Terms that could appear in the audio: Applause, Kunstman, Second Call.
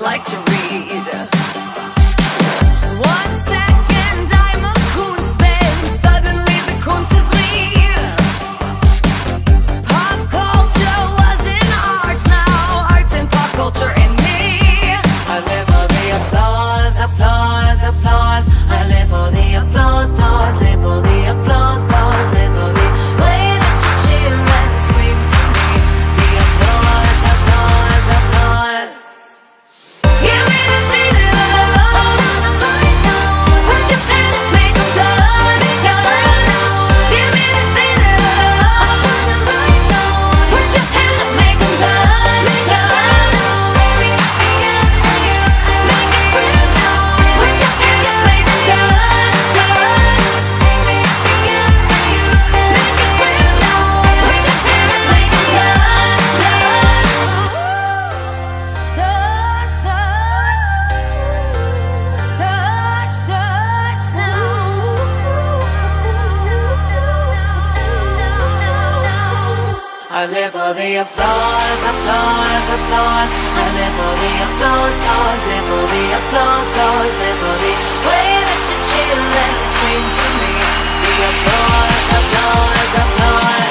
Like to read. One second I'm a Kunstman, suddenly the Kunst is me. Pop culture was in art, now art's in pop culture in me. I live for the applause, applause, applause. I live for the applause, applause, live for the applause, applause, live for the way that you cheer and scream for me. The applause, applause, applause. I live for the applause, applause, applause. I live for the applause, applause. Live for the applause, applause. Live for the way that you cheer and scream for me. The applause, applause, applause.